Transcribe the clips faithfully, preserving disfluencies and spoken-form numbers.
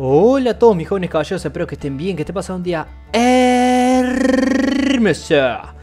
Hola a todos mis jóvenes caballeros, espero que estén bien, que estén pasando un día hermosa.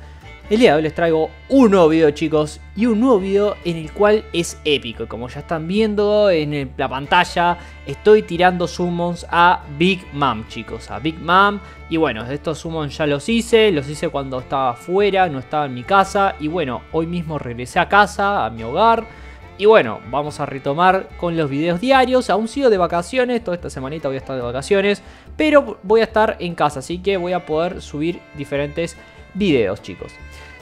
El día de hoy les traigo un nuevo video, chicos, y un nuevo video en el cual es épico. Como ya están viendo en la pantalla, estoy tirando summons a Big Mom, chicos, a Big Mom. Y bueno, estos summons ya los hice, los hice cuando estaba afuera, no estaba en mi casa. Y bueno, hoy mismo regresé a casa, a mi hogar. Y bueno, vamos a retomar con los videos diarios. Aún sigo de vacaciones, toda esta semanita voy a estar de vacaciones, pero voy a estar en casa, así que voy a poder subir diferentes videos, chicos.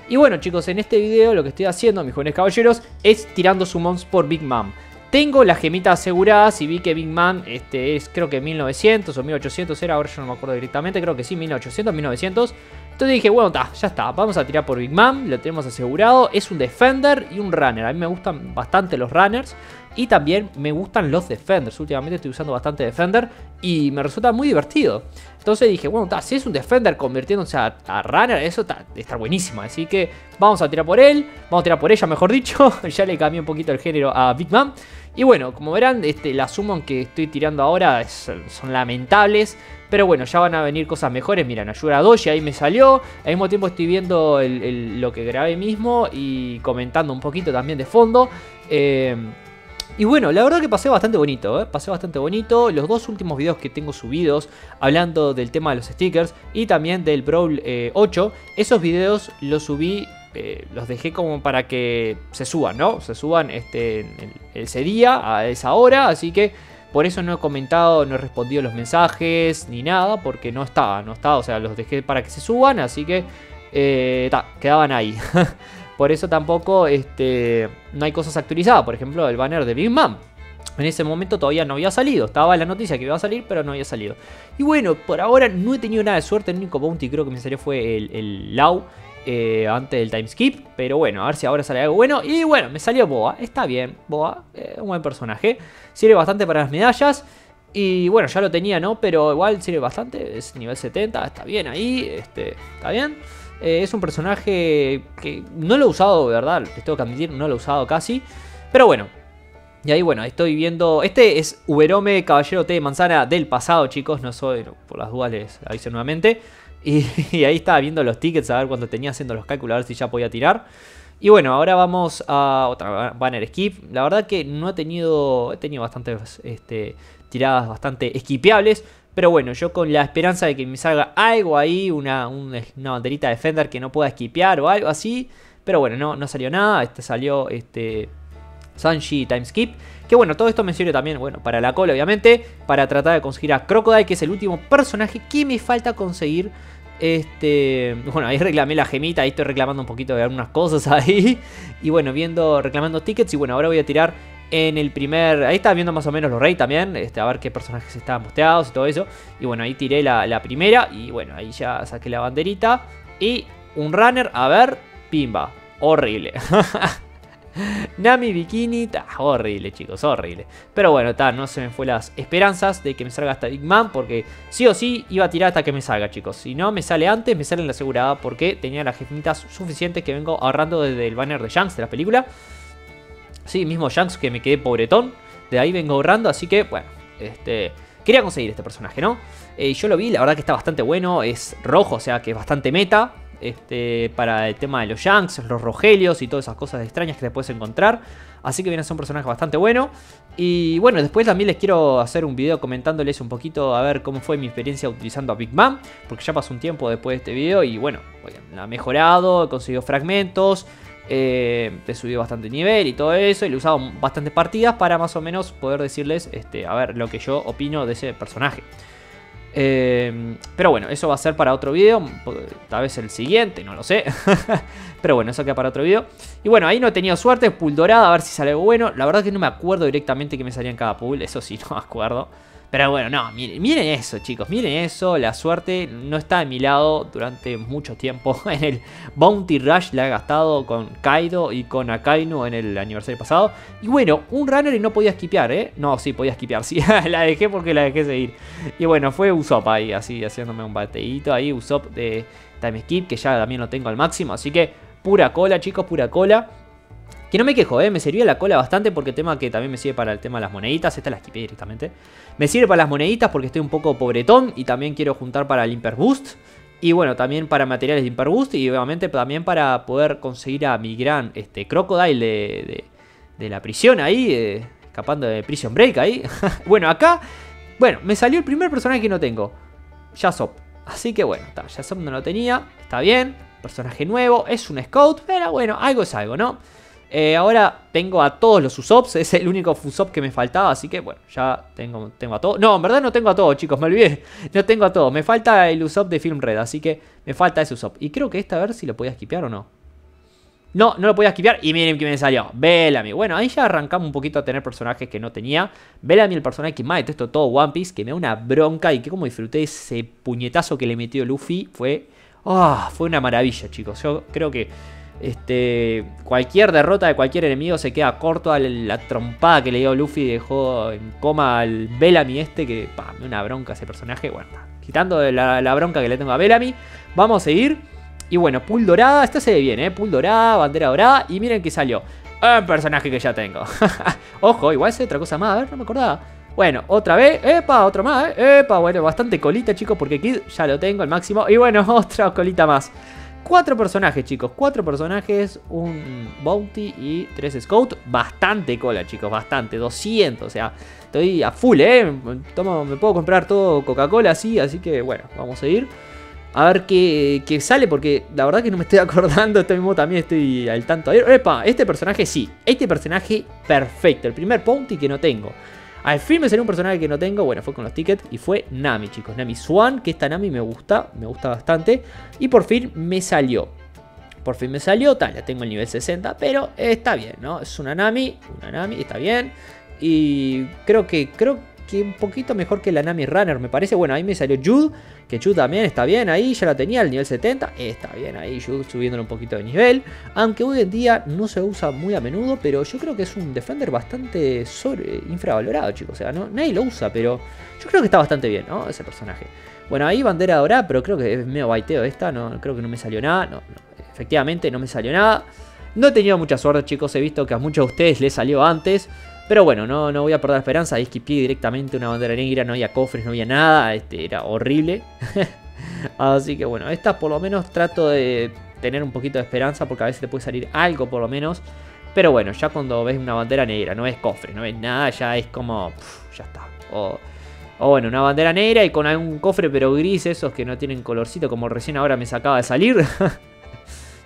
Y bueno, chicos, en este video lo que estoy haciendo, mis jóvenes caballeros, es tirando summons por Big Mom. Tengo la gemita asegurada, si vi que Big Mom este, es creo que mil novecientos o mil ochocientos era, ahora yo no me acuerdo directamente, creo que sí, mil ochocientos, mil novecientos. Entonces dije, bueno, ta, ya está, vamos a tirar por Big Mom, lo tenemos asegurado. Es un defender y un runner, a mí me gustan bastante los runners y también me gustan los defenders. Últimamente estoy usando bastante defender y me resulta muy divertido. Entonces dije, bueno, ta, si es un defender convirtiéndose a, a runner, eso ta, está buenísimo. Así que vamos a tirar por él, vamos a tirar por ella, mejor dicho. Ya le cambié un poquito el género a Big Mom. Y bueno, como verán, este, las summon que estoy tirando ahora es, son lamentables. Pero bueno, ya van a venir cosas mejores. Miren, ayuda a Doji, ahí me salió. Al mismo tiempo estoy viendo el, el, lo que grabé mismo y comentando un poquito también de fondo. Eh... Y bueno, la verdad que pasé bastante bonito, ¿eh? Pasé bastante bonito. Los dos últimos videos que tengo subidos hablando del tema de los stickers y también del Brawl eh, ocho, esos videos los subí, eh, los dejé como para que se suban, ¿no? Se suban este, ese día, a esa hora, así que por eso no he comentado, no he respondido los mensajes ni nada, porque no estaba, no estaba, o sea, los dejé para que se suban, así que eh, ta, quedaban ahí. Por eso tampoco este, no hay cosas actualizadas. Por ejemplo, el banner de Big Mom. En ese momento todavía no había salido. Estaba la noticia que iba a salir, pero no había salido. Y bueno, por ahora no he tenido nada de suerte. El único bounty creo que me salió fue el, el Lau eh, antes del timeskip. Pero bueno, a ver si ahora sale algo bueno. Y bueno, me salió Boa. Está bien, Boa. Eh, un buen personaje. Sirve bastante para las medallas. Y bueno, ya lo tenía, ¿no? Pero igual sirve bastante. Es nivel setenta. Está bien ahí. Este, está bien. Eh, es un personaje que no lo he usado, de verdad, les tengo que admitir, no lo he usado casi. Pero bueno, y ahí bueno, estoy viendo... Este es Uberome, caballero Té de manzana del pasado, chicos. No soy, por las dudas les aviso nuevamente. Y, y ahí estaba viendo los tickets, a ver cuando tenía haciendo los cálculos, a ver si ya podía tirar. Y bueno, ahora vamos a otra banner skip. La verdad que no he tenido... He tenido bastantes este, tiradas bastante skipeables. Pero bueno, yo con la esperanza de que me salga algo ahí, una, un, una banderita de Defender que no pueda esquipear o algo así. Pero bueno, no, no salió nada. Este salió este Sanji Timeskip. Que bueno, todo esto me sirve también, bueno, para la cola obviamente. Para tratar de conseguir a Crocodile, que es el último personaje que me falta conseguir. Este, bueno, ahí reclamé la gemita, ahí estoy reclamando un poquito de algunas cosas ahí. Y bueno, viendo, reclamando tickets. Y bueno, ahora voy a tirar en el primer... Ahí estaba viendo más o menos los reyes también. Este, a ver qué personajes estaban posteados y todo eso. Y bueno, ahí tiré la, la primera. Y bueno, ahí ya saqué la banderita. Y un runner, a ver, pimba. Horrible. Nami bikini, ta, horrible chicos, horrible. Pero bueno, ta, no se me fue las esperanzas de que me salga hasta Big Mom, porque sí o sí iba a tirar hasta que me salga, chicos. Si no me sale antes, me sale en la asegurada, porque tenía las gemitas suficientes que vengo ahorrando desde el banner de Shanks de la película. Sí, mismo Shanks que me quedé pobretón, de ahí vengo ahorrando, así que bueno, este... Quería conseguir este personaje, ¿no? Eh, yo lo vi, la verdad que está bastante bueno, es rojo, o sea que es bastante meta. Este, para el tema de los Shanks, los Rogelios y todas esas cosas extrañas que te puedes encontrar. Así que viene a ser un personaje bastante bueno. Y bueno, después también les quiero hacer un video comentándoles un poquito a ver cómo fue mi experiencia utilizando a Big Mom, porque ya pasó un tiempo después de este video y bueno, ha mejorado, he conseguido fragmentos, eh, he subido bastante nivel y todo eso. Y le he usado bastantes partidas para más o menos poder decirles este, a ver lo que yo opino de ese personaje. Eh, pero bueno, eso va a ser para otro video. Tal vez el siguiente, no lo sé. Pero bueno, eso queda para otro video. Y bueno, ahí no he tenido suerte. Pool dorada, a ver si sale algo bueno. La verdad que no me acuerdo directamente que me salía en cada pool. Eso sí, no me acuerdo. Pero bueno, no, miren, miren eso, chicos. Miren eso, la suerte no está de mi lado durante mucho tiempo. En el Bounty Rush la he gastado con Kaido y con Akainu en el aniversario pasado. Y bueno, un runner y no podía esquipear, ¿eh? No, sí, podía esquipear, sí. La dejé porque la dejé seguir. Y bueno, fue Usopp ahí, así, haciéndome un bateíto ahí. Usopp de Timeskip, que ya también lo tengo al máximo. Así que pura cola, chicos, pura cola. Que no me quejo, ¿eh? Me sirvió la cola bastante porque tema que también me sirve para el tema de las moneditas. Esta la esquipé directamente. Me sirve para las moneditas porque estoy un poco pobretón y también quiero juntar para el Imper Boost. Y bueno, también para materiales de Imper Boost y obviamente también para poder conseguir a mi gran este, Crocodile de, de, de la prisión ahí. Eh, escapando de Prison Break ahí. Bueno, acá, bueno, me salió el primer personaje que no tengo. Yasopp. Así que bueno, está, Yasopp no lo tenía. Está bien, personaje nuevo, es un scout, pero bueno, algo es algo, ¿no? Eh, ahora tengo a todos los Usopps. Es el único Usopp que me faltaba. Así que bueno, ya tengo, tengo a todos. No, en verdad no tengo a todos, chicos. Me olvidé. No tengo a todos. Me falta el Usopp de Film Red. Así que me falta ese Usopp. Y creo que esta, a ver si lo podía esquipear o no. No, no lo podía esquipear. Y miren que me salió. Bellamy. Bueno, ahí ya arrancamos un poquito a tener personajes que no tenía. Bellamy, el personaje que más detesto todo One Piece. Que me da una bronca. Y que como disfruté ese puñetazo que le metió Luffy. Fue... ah, oh, fue una maravilla, chicos. Yo creo que... Este, cualquier derrota de cualquier enemigo se queda corto a la trompada que le dio Luffy y dejó en coma al Bellamy este, que pa, me una bronca ese personaje. Bueno, quitando la, la bronca que le tengo a Bellamy, vamos a seguir. Y bueno, pool dorada, esta se ve bien, eh, pool dorada, bandera dorada, y miren que salió un personaje que ya tengo. Ojo, igual es otra cosa más, a ver, no me acordaba. Bueno, otra vez, epa, otro más, eh. Epa, bueno, bastante colita, chicos, porque Kid ya lo tengo al máximo. Y bueno, otra colita más. Cuatro personajes, chicos, cuatro personajes, un Bounty y tres Scout. Bastante cola, chicos, bastante, doscientos, o sea, estoy a full, ¿eh? Tomo, me puedo comprar todo Coca-Cola así, así que bueno, vamos a ir. A ver qué, qué sale, porque la verdad que no me estoy acordando, esto mismo también estoy al tanto. Epa, este personaje sí, este personaje perfecto, el primer Bounty que no tengo. Al fin me salió un personaje que no tengo, bueno, fue con los tickets y fue Nami, chicos. Nami Swan, que esta Nami me gusta, me gusta bastante. Y por fin me salió. Por fin me salió, tal, ya tengo el nivel sesenta, pero está bien, ¿no? Es una Nami, una Nami, está bien. Y creo que, creo que un poquito mejor que la Nami Runner, me parece. Bueno, ahí me salió Jude, que Jude también está bien ahí, ya la tenía, el nivel setenta. Está bien ahí, Jude subiéndole un poquito de nivel. Aunque hoy en día no se usa muy a menudo, pero yo creo que es un Defender bastante sobre, infravalorado, chicos. O sea, no, nadie lo usa, pero yo creo que está bastante bien, ¿no? Ese personaje. Bueno, ahí bandera dorada, pero creo que es medio baiteo esta. No, creo que no me salió nada. No, no, efectivamente no me salió nada. No he tenido mucha suerte, chicos. He visto que a muchos de ustedes les salió antes. Pero bueno, no, no voy a perder esperanza. Ahí esquipé directamente una bandera negra. No había cofres, no había nada. Este, era horrible. Así que bueno, esta por lo menos trato de tener un poquito de esperanza. Porque a veces te puede salir algo por lo menos. Pero bueno, ya cuando ves una bandera negra, no ves cofre, no ves nada. Ya es como... Pff, ya está. O, o bueno, una bandera negra y con algún cofre pero gris. Esos que no tienen colorcito como recién ahora me acaba de salir.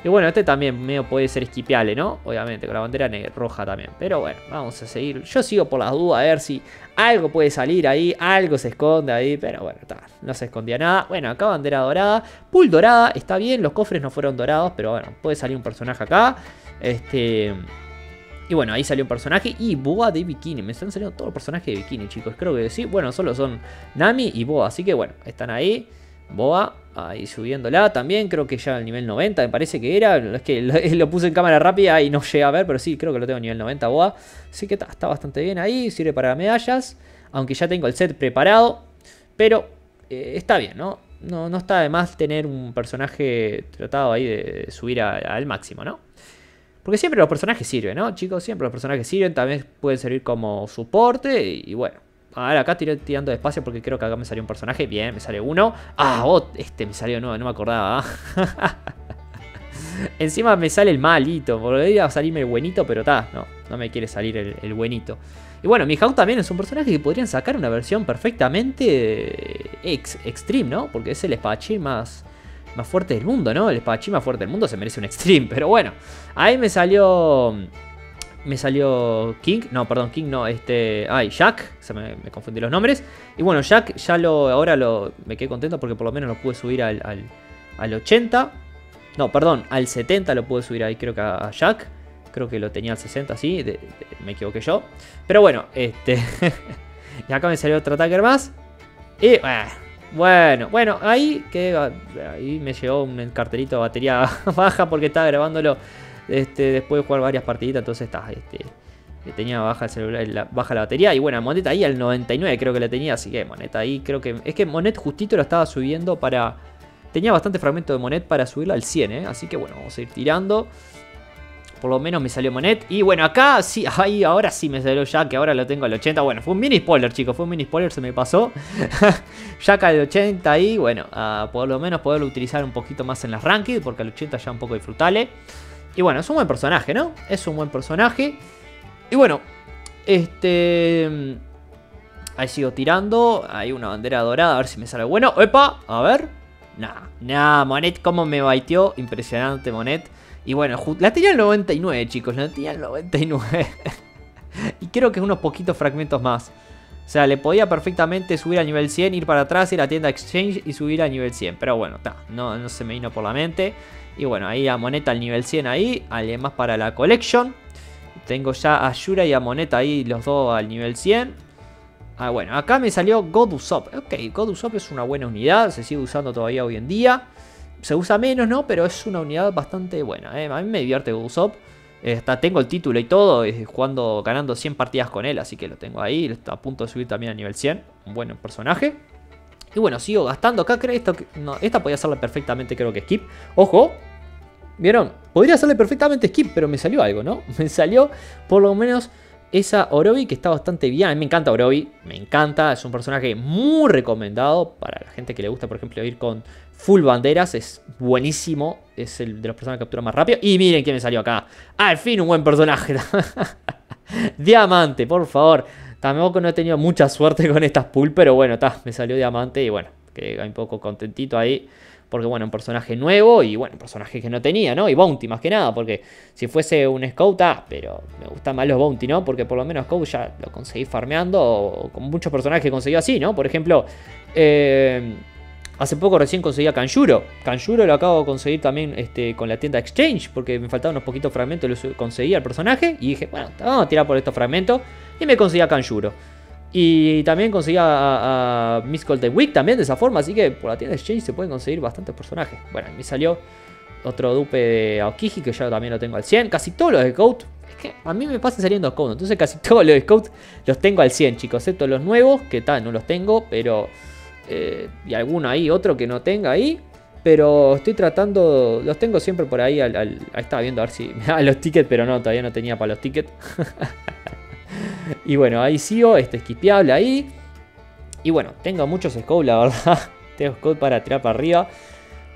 Y bueno, este también medio puede ser esquipeable, ¿no? Obviamente, con la bandera negra, roja también. Pero bueno, vamos a seguir. Yo sigo por las dudas a ver si algo puede salir ahí. Algo se esconde ahí. Pero bueno, está, no se escondía nada. Bueno, acá bandera dorada. Pool dorada, está bien. Los cofres no fueron dorados, pero bueno, puede salir un personaje acá. Este... Y bueno, ahí salió un personaje. Y Boa de bikini. Me están saliendo todos los personajes de bikini, chicos. Creo que sí. Bueno, solo son Nami y Boa. Así que bueno, están ahí. Boa, ahí subiéndola también, creo que ya al nivel noventa me parece que era, es que lo, lo puse en cámara rápida y no llegué a ver, pero sí, creo que lo tengo a nivel noventa Boa, así que está, está bastante bien ahí, sirve para medallas, aunque ya tengo el set preparado, pero eh, está bien, ¿no? ¿no? No está de más tener un personaje tratado ahí de, de subir a, al máximo, ¿no? Porque siempre los personajes sirven, ¿no? Chicos, siempre los personajes sirven, también pueden servir como soporte y, y bueno. Ahora acá estoy tirando despacio porque creo que acá me salió un personaje. Bien, me sale uno. Ah, oh, este me salió nuevo, no me acordaba. Encima me sale el malito. Podría salirme el buenito, pero está. No, no me quiere salir el, el buenito. Y bueno, Mihawk también es un personaje que podrían sacar una versión perfectamente ex, extreme, ¿no? Porque es el espadachín más, más fuerte del mundo, ¿no? El espadachín más fuerte del mundo se merece un extreme. Pero bueno, ahí me salió... Me salió King, no, perdón, King no, este... Ay, Jack, se me, me confundí los nombres. Y bueno, Jack ya lo... Ahora lo... Me quedé contento porque por lo menos lo pude subir al, al, al ochenta. No, perdón, al setenta lo pude subir ahí, creo que a, a Jack. Creo que lo tenía al sesenta, sí, de, de, me equivoqué yo. Pero bueno, este... Y acá me salió otro attacker más. Y... Bueno, bueno, ahí que ahí me llegó un cartelito de batería baja porque estaba grabándolo... Este, después de jugar varias partiditas, entonces está, este, tenía baja el celular, la, baja la batería. Y bueno, Monet ahí al noventa y nueve creo que la tenía. Así que Monet ahí creo que... Es que Monet justito lo estaba subiendo para... Tenía bastante fragmento de Monet para subirla al cien, ¿eh? Así que bueno, vamos a ir tirando. Por lo menos me salió Monet. Y bueno, acá sí, ahí ahora sí me salió Jack, que ahora lo tengo al ochenta. Bueno, fue un mini spoiler, chicos. Fue un mini spoiler, se me pasó. Jack al ochenta y bueno, uh, por lo menos poderlo utilizar un poquito más en las rankings, porque al ochenta ya un poco disfrutable. Y bueno, es un buen personaje, ¿no? Es un buen personaje. Y bueno, este... ahí sigo tirando. Hay una bandera dorada, a ver si me sale bueno. ¡Epa! A ver. Nah, nah, Monet, cómo me baiteó. Impresionante, Monet. Y bueno, la tenía el noventa y nueve, chicos. La tenía el noventa y nueve. Y creo que unos poquitos fragmentos más. O sea, le podía perfectamente subir a nivel cien, ir para atrás, ir a tienda Exchange y subir a nivel cien. Pero bueno, ta, no, no se me vino por la mente. Y bueno, ahí a Monet al nivel cien ahí. Además para la Collection. Tengo ya a Yura y a Monet ahí, los dos al nivel cien. Ah, bueno, acá me salió God Usopp. Ok, God Usopp es una buena unidad, se sigue usando todavía hoy en día. Se usa menos, ¿no? Pero es una unidad bastante buena, ¿eh? A mí me divierte God Usopp. Eh, tengo el título y todo, eh, jugando, ganando cien partidas con él, así que lo tengo ahí. Está a punto de subir también a nivel cien, un buen personaje. Y bueno, sigo gastando. Acá creo esto que, no, esta podía hacerla perfectamente, creo que skip. ¡Ojo! ¿Vieron? Podría hacerle perfectamente skip, pero me salió algo, ¿no? Me salió por lo menos... esa Orobi que está bastante bien. A mí me encanta Orobi, me encanta, es un personaje muy recomendado para la gente que le gusta, por ejemplo, ir con full banderas, es buenísimo, es el de los personajes que captura más rápido. Y miren quién me salió acá, al fin un buen personaje. Diamante, por favor, tampoco no he tenido mucha suerte con estas pool, pero bueno, ta, me salió Diamante y bueno, quedé un poco contentito ahí. Porque bueno, un personaje nuevo y bueno, un personaje que no tenía, ¿no? Y Bounty más que nada, porque si fuese un Scout, ah, pero me gustan más los Bounty, ¿no? Porque por lo menos Scout ya lo conseguí farmeando, o con muchos personajes que conseguí así, ¿no? Por ejemplo, eh, hace poco recién conseguí a Kanjuro. Kanjuro lo acabo de conseguir también este, con la tienda Exchange, porque me faltaban unos poquitos fragmentos, los conseguí al personaje y dije, bueno, vamos a tirar por estos fragmentos y me conseguí a Kanjuro. Y también conseguí a, a, a Miss Call también de esa forma. Así que por la tienda de Exchange se pueden conseguir bastantes personajes. Bueno, me salió otro dupe de Aokiji que ya también lo tengo al cien. Casi todos los Scout. Es que a mí me pasan saliendo Scout. Entonces casi todos los Scout los tengo al cien, chicos. Excepto los nuevos, que tal, no los tengo. Pero... Eh, y alguno ahí, otro que no tenga ahí. Pero estoy tratando... Los tengo siempre por ahí al... al ahí estaba viendo a ver si me da los tickets. Pero no, todavía no tenía para los tickets. Y bueno, ahí sigo, este esquipeable ahí. Y bueno, tengo muchos scope, la verdad. Tengo scope para tirar para arriba.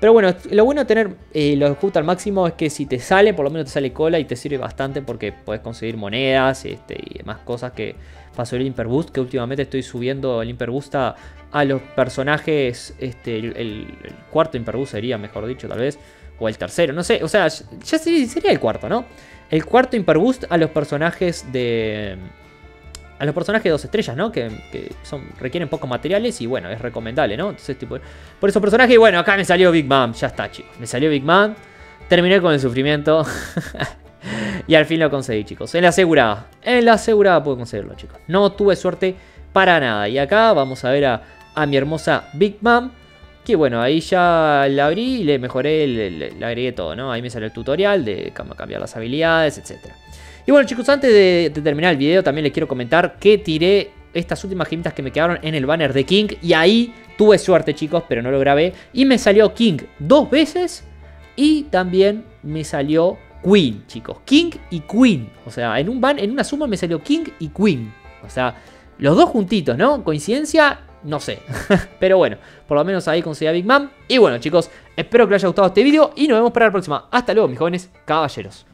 Pero bueno, lo bueno de tener eh, los scope al máximo es que si te sale, por lo menos te sale cola y te sirve bastante porque puedes conseguir monedas este, y demás cosas que pasó el Imperboost. Que últimamente estoy subiendo el Imperboost a, a los personajes. Este, el, el cuarto Imperboost sería, mejor dicho, tal vez. O el tercero, no sé. O sea, ya sería el cuarto, ¿no? El cuarto Imperboost a los personajes de... A los personajes de dos estrellas, ¿no? Que, que son, requieren pocos materiales y bueno, es recomendable, ¿no? Entonces, tipo, por esos personajes, bueno, acá me salió Big Mom. Ya está, chicos. Me salió Big Mom. Terminé con el sufrimiento. Y al fin lo conseguí, chicos. En la asegurada. En la asegurada pude conseguirlo, chicos. No tuve suerte para nada. Y acá vamos a ver a, a mi hermosa Big Mom. Que bueno, ahí ya la abrí y le mejoré, le, le, le agregué todo, ¿no? Ahí me salió el tutorial de cómo cambiar las habilidades, etcétera. Y bueno, chicos, antes de, de terminar el video también les quiero comentar que tiré estas últimas gemitas que me quedaron en el banner de King. Y ahí tuve suerte, chicos, pero no lo grabé. Y me salió King dos veces y también me salió Queen, chicos. King y Queen. O sea, en un ban, en una suma me salió King y Queen. O sea, los dos juntitos, ¿no? Coincidencia... No sé, pero bueno, por lo menos ahí conseguí a Big Mom. Y bueno, chicos, espero que les haya gustado este video y nos vemos para la próxima. Hasta luego, mis jóvenes caballeros.